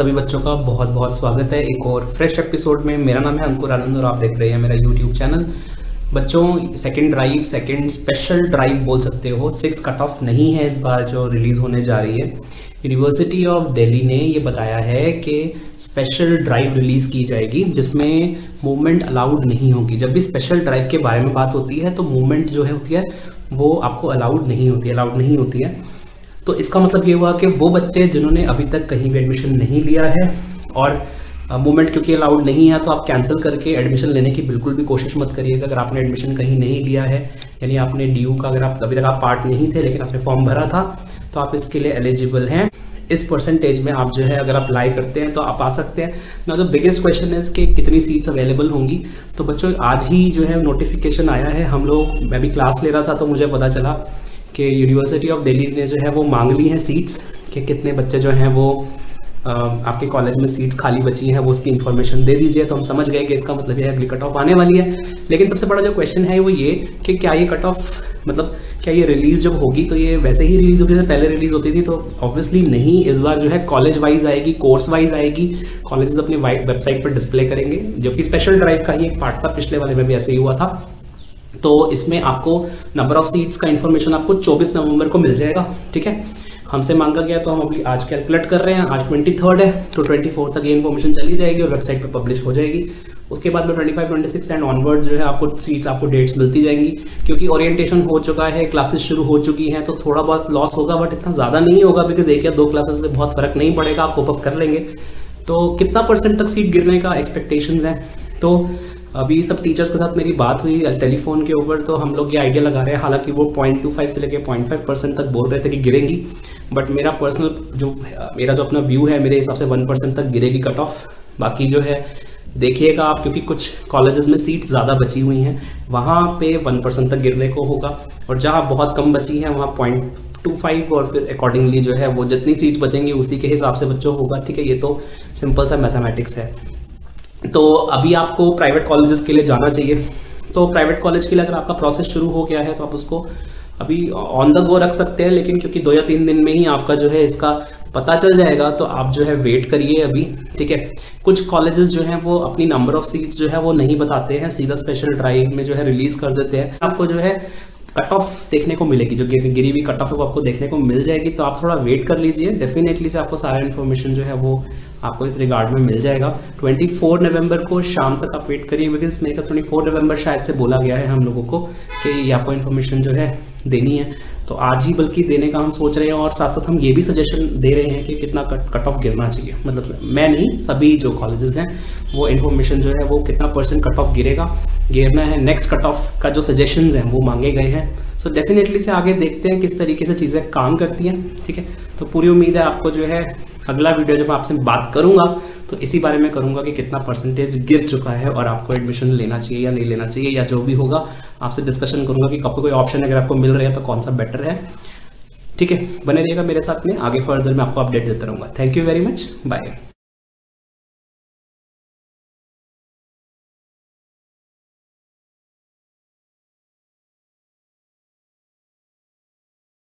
सभी बच्चों का बहुत बहुत स्वागत है एक और फ्रेश एपिसोड में। मेरा नाम है अंकुर आनंद और आप देख रहे हैं मेरा यूट्यूब चैनल। बच्चों सेकंड स्पेशल ड्राइव बोल सकते हो, 6 कट ऑफ नहीं है इस बार जो रिलीज़ होने जा रही है। यूनिवर्सिटी ऑफ दिल्ली ने ये बताया है कि स्पेशल ड्राइव रिलीज़ की जाएगी जिसमें मूवमेंट अलाउड नहीं होगी। जब भी स्पेशल ड्राइव के बारे में बात होती है तो मूवमेंट जो है होती है वो आपको अलाउड नहीं होती है। तो इसका मतलब ये हुआ कि वो बच्चे जिन्होंने अभी तक कहीं भी एडमिशन नहीं लिया है और मूवमेंट क्योंकि अलाउड नहीं है, तो आप कैंसिल करके एडमिशन लेने की बिल्कुल भी कोशिश मत करिएगा। अगर आपने एडमिशन कहीं नहीं लिया है, यानी आपने DU का अगर आप अभी तक आप पार्ट नहीं थे लेकिन आपने फॉर्म भरा था, तो आप इसके लिए एलिजिबल हैं। इस परसेंटेज में आप जो है अगर अप्लाई करते हैं तो आप आ सकते हैं। ना जो बिगेस्ट क्वेश्चन है कि कितनी सीट्स अवेलेबल होंगी, तो बच्चों आज ही जो है नोटिफिकेशन आया है। मैं भी क्लास ले रहा था तो मुझे पता चला कि यूनिवर्सिटी ऑफ दिल्ली ने जो है वो मांग ली हैं सीट्स कि कितने बच्चे जो हैं वो आपके कॉलेज में सीट्स खाली बची हैं, वो उसकी इन्फॉर्मेशन दे दीजिए। तो हम समझ गए कि इसका मतलब ये है अगली कट ऑफ आने वाली है। लेकिन सबसे बड़ा जो क्वेश्चन है वो ये कि क्या ये कट ऑफ मतलब क्या ये रिलीज़ जब होगी तो ये वैसे ही रिलीज़ होगी जैसे पहले रिलीज़ होती थी? तो ऑब्वियसली नहीं, इस बार जो है कॉलेज वाइज आएगी, कोर्स वाइज आएगी। कॉलेजेस अपनी वेबसाइट पर डिस्प्ले करेंगे, जो कि स्पेशल ड्राइव का ही एक पार्ट था, पिछले वाले में भी ऐसे ही हुआ था। तो इसमें आपको नंबर ऑफ सीट्स का इन्फॉर्मेशन आपको 24 नवंबर को मिल जाएगा। ठीक है, हमसे मांगा गया तो हम अभी आज कैलकुलेट कर रहे हैं। आज 23 है तो 24 तक ये इन्फॉर्मेशन चली जाएगी और वेबसाइट पर पब्लिश हो जाएगी। उसके बाद में 25, 26 एंड ऑनवर्ड जो है आपको सीट्स आपको डेट्स मिलती जाएंगी। क्योंकि ओरिएंटेशन हो चुका है, क्लासेस शुरू हो चुकी हैं, तो थोड़ा बहुत लॉस होगा बट इतना ज़्यादा नहीं होगा, बिकॉज 1 या 2 क्लासेस से बहुत फ़र्क नहीं पड़ेगा, आप कोप अप कर लेंगे। तो कितना परसेंट तक सीट गिरने का एक्सपेक्टेशंस है? तो अभी सब टीचर्स के साथ मेरी बात हुई टेलीफोन के ऊपर, तो हम लोग ये आइडिया लगा रहे हैं। हालांकि वो 0.25 से लेकर 0.5% तक बोल रहे थे कि गिरेंगी, बट मेरा पर्सनल जो अपना व्यू है, मेरे हिसाब से 1% तक गिरेगी कट ऑफ। बाकी जो है देखिएगा आप, क्योंकि कुछ कॉलेजेस में सीट ज़्यादा बची हुई हैं, वहाँ पे 1% तक गिरने को होगा। और जहाँ बहुत कम बची हैं वहाँ 0.25 और फिर अकॉर्डिंगली जो है वो जितनी सीट्स बचेंगी उसी के हिसाब से बच्चों होगा। ठीक है, ये तो सिंपल सा मैथमेटिक्स है। तो अभी आपको प्राइवेट कॉलेजेस के लिए जाना चाहिए। तो प्राइवेट कॉलेज के लिए अगर आपका प्रोसेस शुरू हो गया है तो आप उसको अभी ऑन द गो रख सकते हैं, लेकिन क्योंकि 2 या 3 दिन में ही आपका जो है इसका पता चल जाएगा, तो आप जो है वेट करिए अभी। ठीक है, कुछ कॉलेजेस जो हैं वो अपनी नंबर ऑफ सीट्स जो है वो नहीं बताते हैं, सीधा स्पेशल ड्राइव में जो है रिलीज़ कर देते हैं। आपको जो है कट ऑफ देखने को मिलेगी, जो गिरी हुई कट ऑफ वो आपको देखने को मिल जाएगी। तो आप थोड़ा वेट कर लीजिए, डेफिनेटली से आपको सारा इन्फॉर्मेशन जो है वो आपको इस रिगार्ड में मिल जाएगा। 24 नवंबर को शाम तक आप वेट करिए, बिकॉज मेकअप 24 नवंबर शायद से बोला गया है हम लोगों को कि ये आपको इन्फॉर्मेशन जो है देनी है। तो आज ही बल्कि देने का हम सोच रहे हैं, और साथ साथ हम ये भी सजेशन दे रहे हैं कि कितना कट ऑफ गिरना चाहिए। मतलब मैं नहीं, सभी जो कॉलेजेस हैं वो इन्फॉर्मेशन जो है वो कितना परसेंट कट ऑफ गिरना है। नेक्स्ट कट ऑफ का जो सजेशंस हैं वो मांगे गए हैं। सो डेफिनेटली से आगे देखते हैं किस तरीके से चीज़ें काम करती हैं। ठीक है, तो पूरी उम्मीद है आपको जो है अगला वीडियो जब आपसे बात करूंगा तो इसी बारे में करूंगा कि कितना परसेंटेज गिर चुका है और आपको एडमिशन लेना चाहिए या नहीं लेना चाहिए, या जो भी होगा आपसे डिस्कशन करूंगा कि कब कोई ऑप्शन अगर आपको मिल रहा है तो कौन सा बेटर है। ठीक है, बने रहिएगा मेरे साथ में, आगे फर्दर मैं आपको अपडेट देता रहूँगा। Thank you very much, bye.